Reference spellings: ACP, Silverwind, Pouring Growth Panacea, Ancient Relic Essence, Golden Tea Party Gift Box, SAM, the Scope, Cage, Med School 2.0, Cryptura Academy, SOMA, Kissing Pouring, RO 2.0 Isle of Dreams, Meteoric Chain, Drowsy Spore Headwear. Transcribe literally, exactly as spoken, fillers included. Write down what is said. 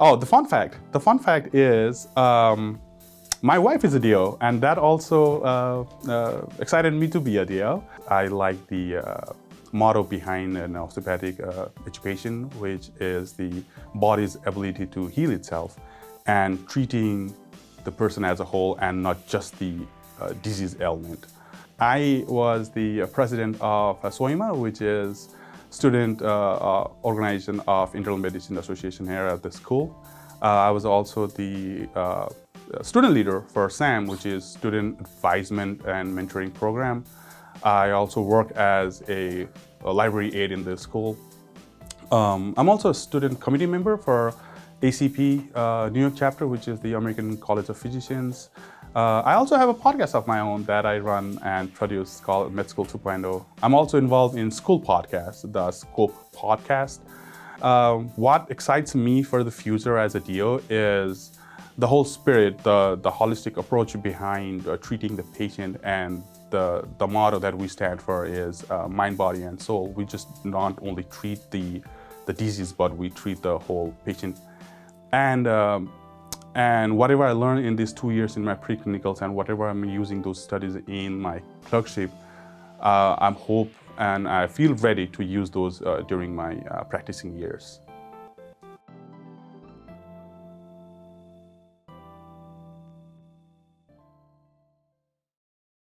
Oh, the fun fact. The fun fact is um, my wife is a D O, and that also uh, uh, excited me to be a D O. I like the uh, motto behind an osteopathic uh, education, which is the body's ability to heal itself and treating the person as a whole and not just the uh, disease element. I was the president of SOMA, which is student uh, uh, organization of internal medicine association here at the school. Uh, I was also the uh, student leader for SAM, which is student advisement and mentoring program. I also work as a, a library aide in the school. Um, I'm also a student committee member for A C P uh, New York chapter, which is the American College of Physicians. Uh, I also have a podcast of my own that I run and produce called Med School two point oh. I'm also involved in school podcasts, the Scope podcast. Uh, what excites me for the future as a D O is the whole spirit, the, the holistic approach behind uh, treating the patient, and the, the motto that we stand for is uh, mind, body, and soul. We just not only treat the, the disease, but we treat the whole patient. And, um, and whatever I learned in these two years in my preclinicals and whatever I'm using those studies in my clerkship, uh, I'm hope and I feel ready to use those uh, during my uh, practicing years.